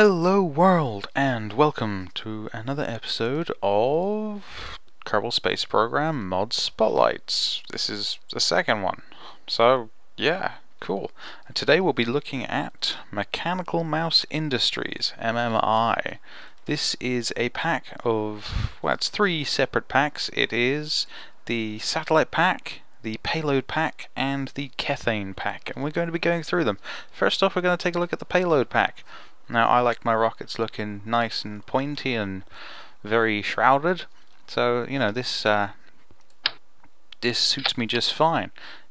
Hello world, and welcome to another episode of Kerbal Space Program Mod Spotlights. This is the second one, so yeah, cool. And today we'll be looking at Mechanical Mouse Industries, MMI. This is a pack of, well, it's three separate packs. It is the satellite pack, the payload pack, and the kethane pack, and we're going to be going through them. First off, we're going to take a look at the payload pack. Now, I like my rockets looking nice and pointy and very shrouded, so you know, this suits me just fine.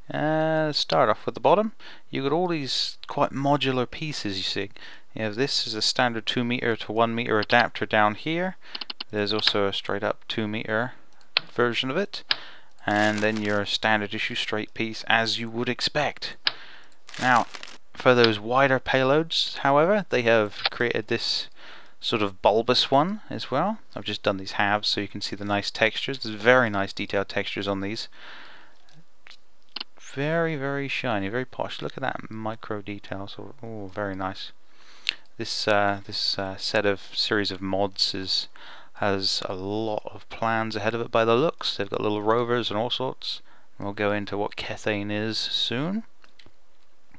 Start off with the bottom. You got all these quite modular pieces. You see, you know, this is a standard 2 meter to 1 meter adapter down here. There's also a straight up 2 meter version of it, and then your standard issue straight piece, as you would expect. Now, for those wider payloads, however, they have created this sort of bulbous one as well. I've just done these halves so you can see the nice textures. There's very nice detailed textures on these. Very, very shiny, very posh. Look at that micro details. Oh, very nice. This set of series of mods has a lot of plans ahead of it by the looks. They've got little rovers and all sorts. We'll go into what kethane is soon.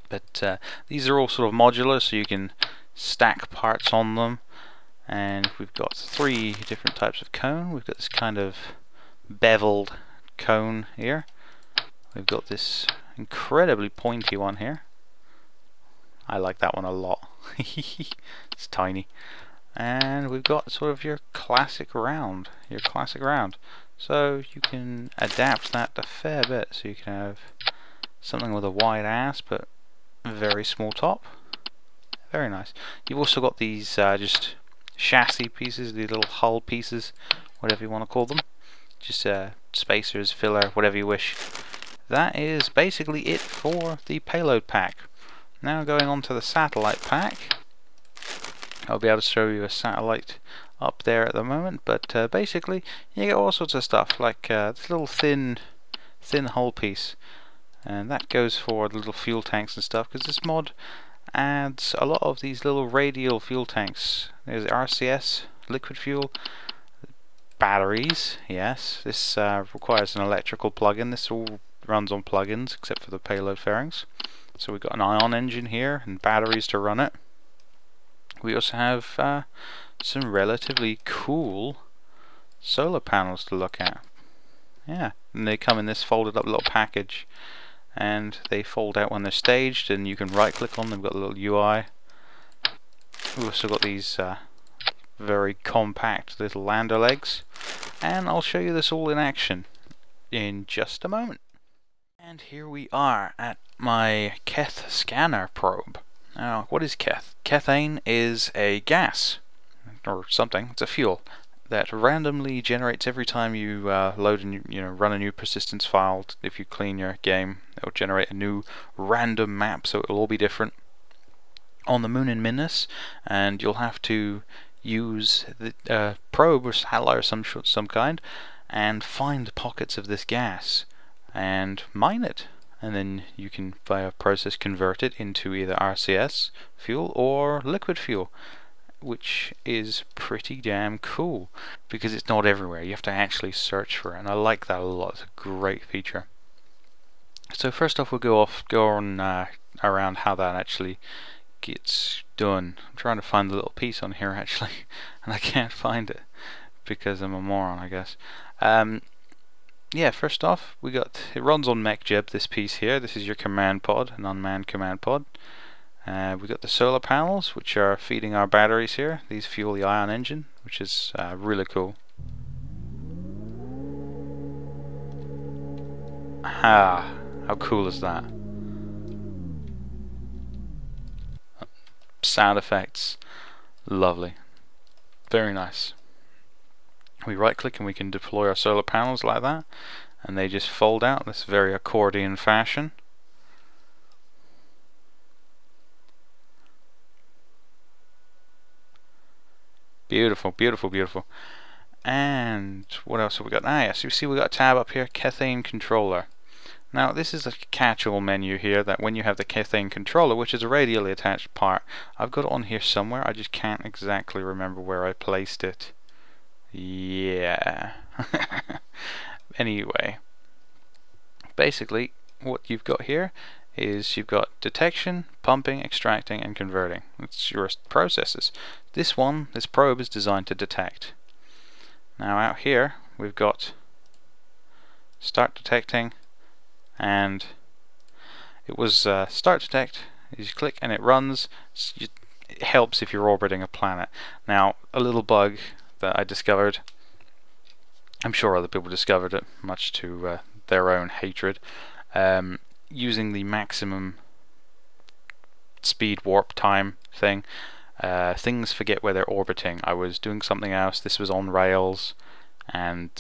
But these are all sort of modular, so you can stack parts on them. And we've got three different types of cone. We've got this kind of beveled cone here. We've got this incredibly pointy one here. I like that one a lot. It's tiny. And we've got sort of your classic round. So you can adapt that a fair bit. So you can have something with a wide ass, but very small top. Very nice. You've also got these just chassis pieces, these little hull pieces, whatever you want to call them. Just spacers, filler, whatever you wish. That is basically it for the payload pack. Now going on to the satellite pack. I'll be able to show you a satellite up there at the moment, but basically you get all sorts of stuff, like this little thin hull piece. And that goes for the little fuel tanks and stuff, because this mod adds a lot of these little radial fuel tanks. There's RCS, liquid fuel, batteries, yes. This requires an electrical plug-in. This all runs on plug-ins, except for the payload fairings. So we've got an ion engine here, and batteries to run it. We also have some relatively cool solar panels to look at. Yeah, and they come in this folded up little package, and they fold out when they're staged, and you can right click on them. We've got a little UI. We've also got these very compact little lander legs, and I'll show you this all in action in just a moment. And here we are at my Keth scanner probe. Now, what is Keth? Kethane is a gas, or something. It's a fuel that randomly generates every time you load and run a new persistence file. If you clean your game, it'll generate a new random map, so it'll all be different on the moon in Minmus, and you'll have to use the probe or satellite or some kind, and find pockets of this gas and mine it, and then you can, by a process, convert it into either RCS fuel or liquid fuel, which is pretty damn cool, because it's not everywhere. You have to actually search for it, and I like that a lot. It's a great feature. So first off, we'll go on around how that actually gets done. I'm trying to find the little piece on here actually, and I can't find it because I'm a moron, I guess. Yeah, first off, we got it runs on MechJeb, this piece here. This is your command pod, an unmanned command pod. We've got the solar panels, which are feeding our batteries here. These fuel the ion engine, which is really cool. Ah, how cool is that? Sound effects, lovely. Very nice. We right click and we can deploy our solar panels like that, and they just fold out in this very accordion fashion. Beautiful, beautiful, beautiful. And what else have we got? Ah, yes, you see we got a tab up here, kethane controller. Now this is a catch-all menu here that when you have the kethane controller, which is a radially attached part, I've got it on here somewhere, I just can't exactly remember where I placed it. Yeah. Anyway, basically what you've got here is you've got detection, pumping, extracting and converting. It's your processes. This probe is designed to detect. Now out here we've got start detecting, and it was start detect. You just click and it runs. It helps if you're orbiting a planet. Now a little bug that I discovered, I'm sure other people discovered it much to their own hatred, using the maximum speed warp time thing, things forget where they're orbiting. I was doing something else, this was on rails, and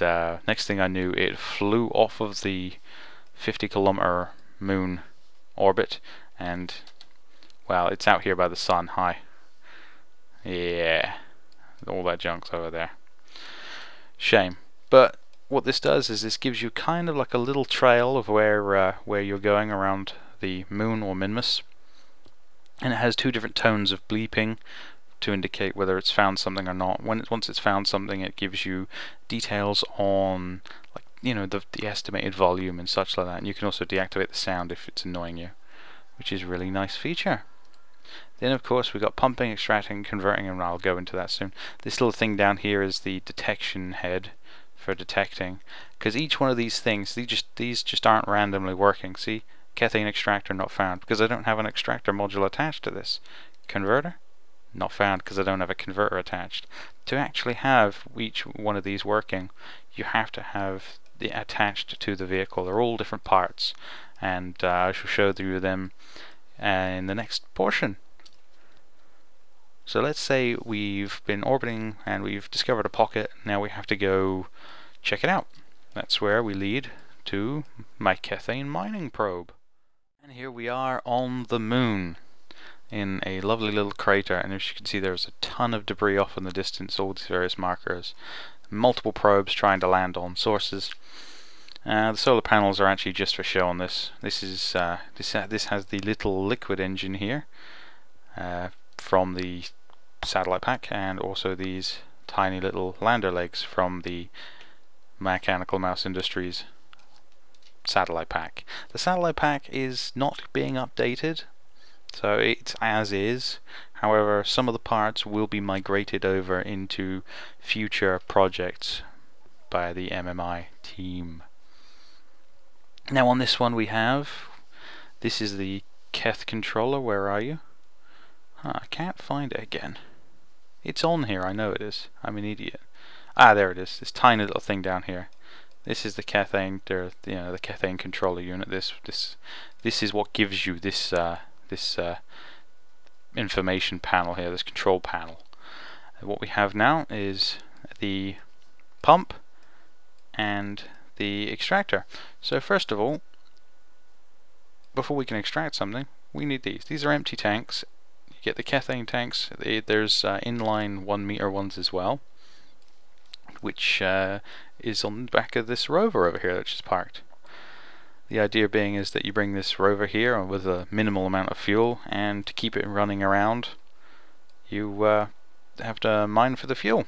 next thing I knew it flew off of the 50-kilometer moon orbit, and well, it's out here by the sun. Hi. Yeah, all that junk's over there. Shame. But what this does is this gives you kind of like a little trail of where you're going around the moon or Minmus, and it has two different tones of bleeping to indicate whether it's found something or not. Once it's found something, it gives you details on, like, you know, the estimated volume and such like that, and you can also deactivate the sound if it's annoying you, which is a really nice feature. Then of course we've got pumping, extracting, converting, and I'll go into that soon. This little thing down here is the detection head for detecting, because each one of these things, these just aren't randomly working. See, kethane extractor not found because I don't have an extractor module attached to this. Converter not found because I don't have a converter attached. To actually have each one of these working, you have to have the attached to the vehicle. They're all different parts, and I shall show you them in the next portion. So let's say we've been orbiting and we've discovered a pocket. Now we have to go check it out. That's where we lead to my kethane mining probe. And here we are on the moon in a lovely little crater, and as you can see there's a ton of debris off in the distance, all these various markers, multiple probes trying to land on sources. The solar panels are actually just for show on this. This has the little liquid engine here from the satellite pack, and also these tiny little lander legs from the Mechanical Mouse Industries satellite pack. The satellite pack is not being updated, so it's as is. However, some of the parts will be migrated over into future projects by the MMI team. Now on this one we have, this is the Keth controller. Where are you? Huh, I can't find it again. It's on here, I know it is. I'm an idiot. Ah, there it is. This tiny little thing down here. This is the kethane, the kethane controller unit. This is what gives you this information panel here, this control panel. What we have now is the pump and the extractor. So first of all, before we can extract something, we need these. These are empty tanks. You get the kethane tanks. There's inline 1 meter ones as well, which is on the back of this rover over here that's just parked. The idea being is that you bring this rover here with a minimal amount of fuel, and to keep it running around you have to mine for the fuel,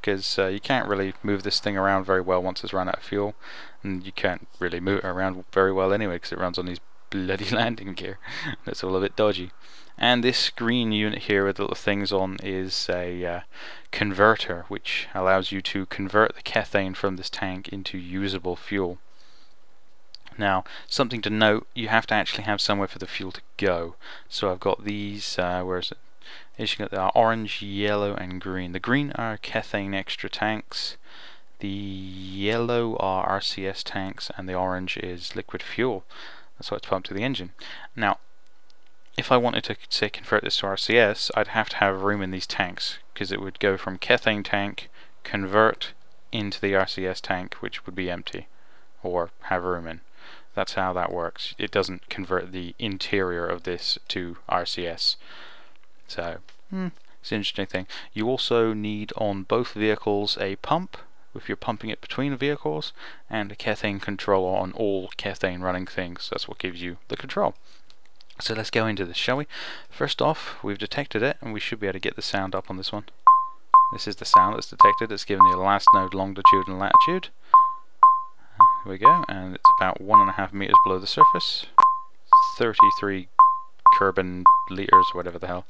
because you can't really move this thing around very well once it's run out of fuel, and you can't really move it around very well anyway because it runs on these bloody landing gear. That's all a bit dodgy. And this green unit here with the little things on is a converter, which allows you to convert the kethane from this tank into usable fuel. Now, something to note, you have to actually have somewhere for the fuel to go. So I've got these, where is it? As you can get, they are orange, yellow and green. The green are kethane extra tanks, the yellow are RCS tanks, and the orange is liquid fuel. That's what's pumped to the engine. Now if I wanted to, say, convert this to RCS, I'd have to have room in these tanks, because it would go from kethane tank, convert into the RCS tank, which would be empty or have room in. That's how that works. It doesn't convert the interior of this to RCS. So it's an interesting thing. You also need on both vehicles a pump if you're pumping it between vehicles, and a kethane controller on all kethane running things. That's what gives you the control. So let's go into this, shall we? First off, we've detected it, and we should be able to get the sound up on this one. This is the sound that's detected. It's given you the last node longitude and latitude. Here we go, and it's about 1.5 meters below the surface. 33 Kerbal liters, whatever the hell.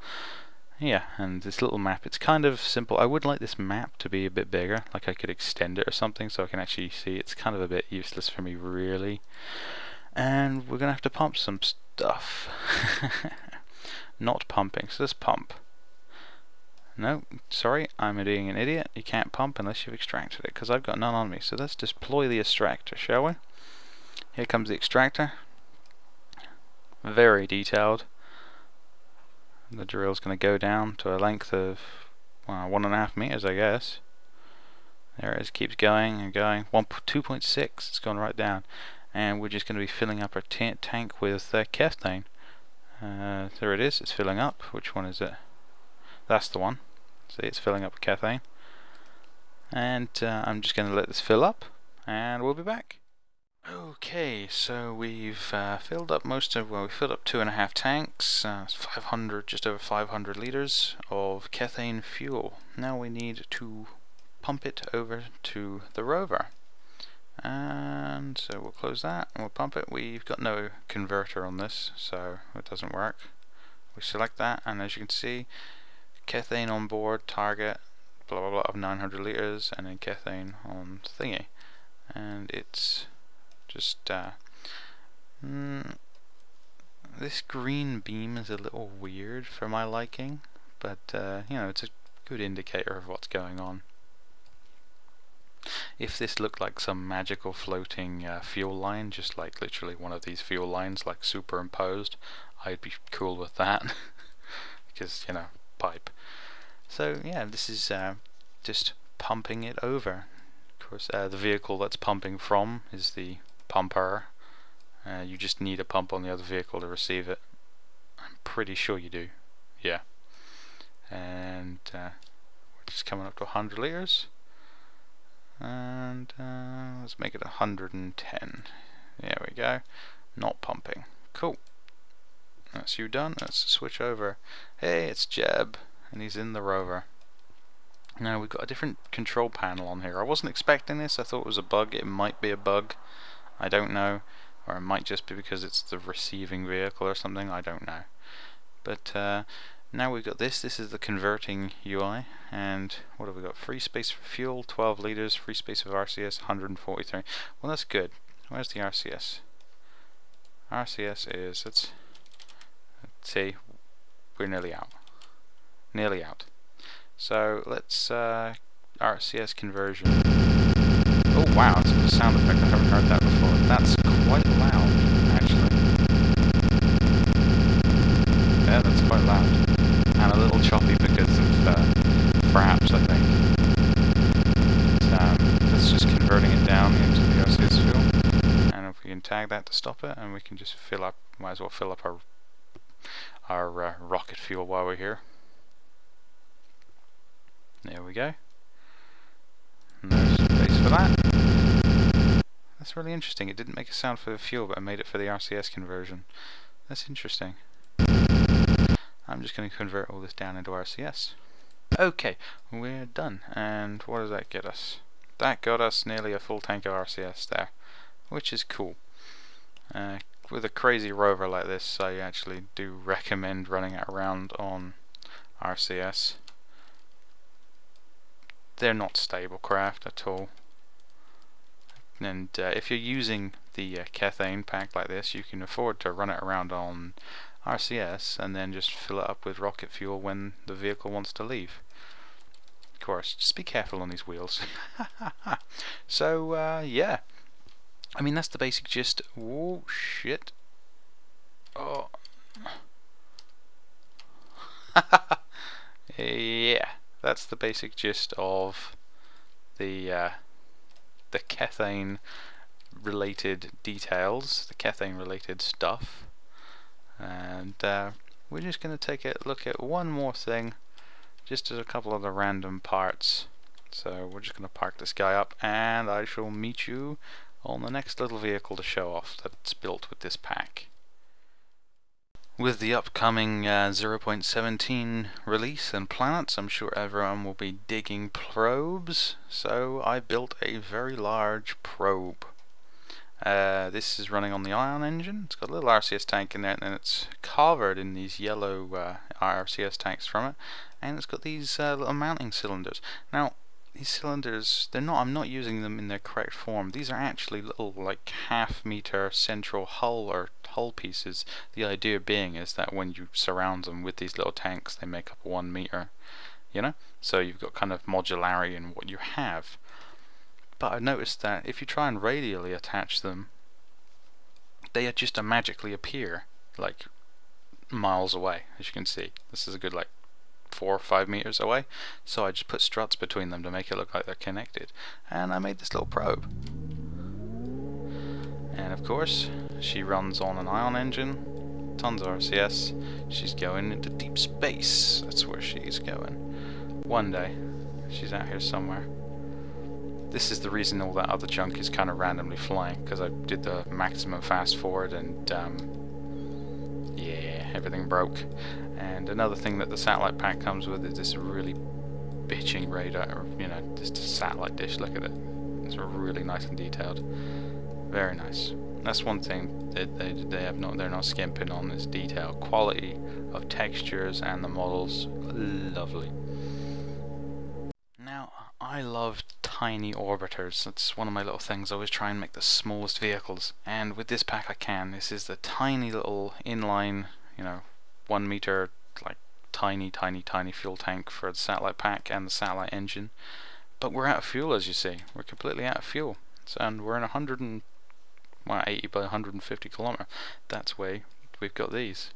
Yeah, and this little map, it's kind of simple. I would like this map to be a bit bigger, like I could extend it or something so I can actually see. It's kind of a bit useless for me, really. And we're going to have to pump some stuff. Not pumping, so let's pump. No, sorry, I'm being an idiot. You can't pump unless you've extracted it, because I've got none on me. So let's deploy the extractor, shall we? Here comes the extractor. Very detailed. The drill's going to go down to a length of, well, 1.5 meters, I guess. There it is, keeps going and going. 2.6, it's gone right down. And we're just going to be filling up our tank with kethane. There it is, it's filling up. Which one is it? That's the one. See, it's filling up with kethane. And I'm just going to let this fill up, and we'll be back. Okay, so we've filled up most of, well, we filled up 2.5 tanks, 500, just over 500 litres of kethane fuel. Now we need to pump it over to the rover. And so we'll close that and we'll pump it. We've got no converter on this, so it doesn't work. We select that, and as you can see, kethane on board target, blah blah blah, of 900 litres, and then kethane on thingy. And it's just this green beam is a little weird for my liking, but you know, it's a good indicator of what's going on. If this looked like some magical floating fuel line, just like literally one of these fuel lines like superimposed, I'd be cool with that. Because, you know, pipe. So yeah, this is just pumping it over. Of course, the vehicle that's pumping from is the pumper. You just need a pump on the other vehicle to receive it. I'm pretty sure you do. Yeah. And we're just coming up to 100 liters. And let's make it 110. There we go. Not pumping. Cool. That's you done. Let's switch over. Hey, it's Jeb. And he's in the rover. Now we've got a different control panel on here. I wasn't expecting this. I thought it was a bug. It might be a bug. I don't know. Or it might just be because it's the receiving vehicle or something. I don't know. But now we've got this. This is the converting UI. And what have we got? Free space for fuel, 12 liters. Free space of RCS, 143. Well, that's good. Where's the RCS? RCS is... Let's see. We're nearly out. Nearly out. So let's RCS conversion. Oh wow, it's a sound effect, I haven't heard that before. That's quite loud, actually. Yeah, that's quite loud. And a little choppy because of perhaps, I think. But, that's just converting it down into the RCS fuel. And if we can tag that to stop it, and we can just fill up, might as well fill up our rocket fuel while we're here. There we go. No space for that. That's really interesting. It didn't make a sound for the fuel, but I made it for the RCS conversion. That's interesting. I'm just going to convert all this down into RCS. Okay, we're done. And what does that get us? That got us nearly a full tank of RCS there, which is cool. With a crazy rover like this, I actually do recommend running it around on RCS. They're not stable craft at all, and if you're using the kethane pack like this, you can afford to run it around on RCS and then just fill it up with rocket fuel when the vehicle wants to leave. Of course, just be careful on these wheels. So yeah, I mean, that's the basic gist. Oh shit. Oh. Yeah. That's the basic gist of the kethane related details, the kethane related stuff. And we're just going to take a look at one more thing, just as a couple of the random parts So we're just going to park this guy up, and I shall meet you on the next little vehicle to show off that's built with this pack. With the upcoming 0.17 release and planets, I'm sure everyone will be digging probes, so I built a very large probe. This is running on the ion engine. It's got a little RCS tank in there, and it's covered in these yellow RCS tanks from it, and it's got these little mounting cylinders. Now, these cylinders, I'm not using them in their correct form. These are actually little, like, half-meter central hull or hull pieces. The idea being is that when you surround them with these little tanks, they make up 1 meter, you know? So you've got kind of modularity in what you have. But I noticed that if you try and radially attach them, they just magically appear, like, miles away, as you can see. This is a good, like, 4 or 5 meters away, so I just put struts between them to make it look like they're connected, and I made this little probe. And of course, she runs on an ion engine, tons of RCS, she's going into deep space, that's where she's going. One day, she's out here somewhere. This is the reason all that other junk is kind of randomly flying, because I did the maximum fast forward and yeah, everything broke. And another thing that the satellite pack comes with is this really bitching radar, you know, just a satellite dish, look at it. It's really nice and detailed. Very nice. That's one thing that they're not skimping on, this detail. Quality of textures and the models, lovely. Now, I love tiny orbiters. That's one of my little things. I always try and make the smallest vehicles, and with this pack I can. This is the tiny little inline, you know, 1 meter, like, tiny fuel tank for the satellite pack and the satellite engine. But we're out of fuel, as you see. We're completely out of fuel. So, and we're in 180 by 150 kilometer. That's why we've got these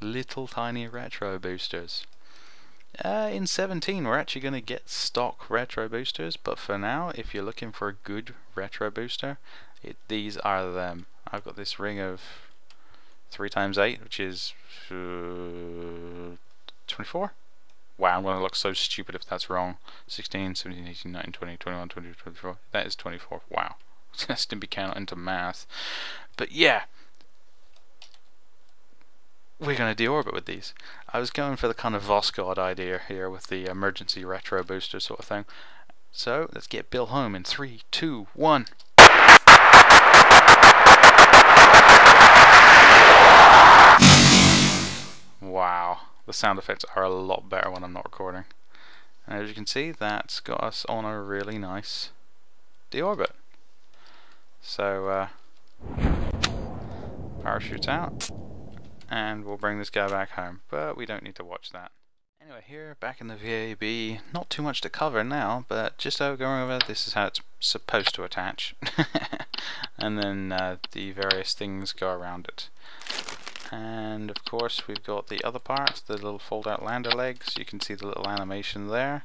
little tiny retro boosters. In 17 we're actually going to get stock retro boosters, but for now, if you're looking for a good retro booster, these are them. I've got this ring of 3 times 8, which is 24? Wow, I'm going to look so stupid if that's wrong. 16, 17, 18, 19, 20, 21, 22, 24. That is 24. Wow. That's to be counted into math. But yeah, we're going to deorbit with these. I was going for the kind of Voskhod idea here with the emergency retro booster sort of thing. So let's get Bill home in 3, 2, 1. Wow, the sound effects are a lot better when I'm not recording. And as you can see, that's got us on a really nice deorbit. So, parachutes out. And we'll bring this guy back home, but we don't need to watch that. Anyway, here back in the VAB, not too much to cover now, but just going over this is how it's supposed to attach, and then the various things go around it. And of course we've got the other parts, the little fold out lander legs. You can see the little animation there.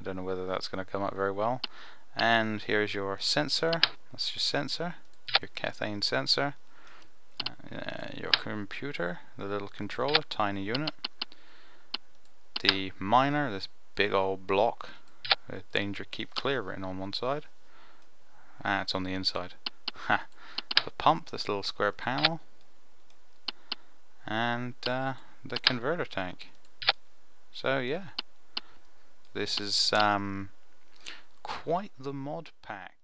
I don't know whether that's going to come up very well. And here's your sensor, that's your sensor, your kethane sensor. Your computer, the little controller, tiny unit. The miner, this big old block with danger keep clear written on one side. Ah, it's on the inside. Ha! The pump, this little square panel. And the converter tank. So yeah, this is quite the mod pack.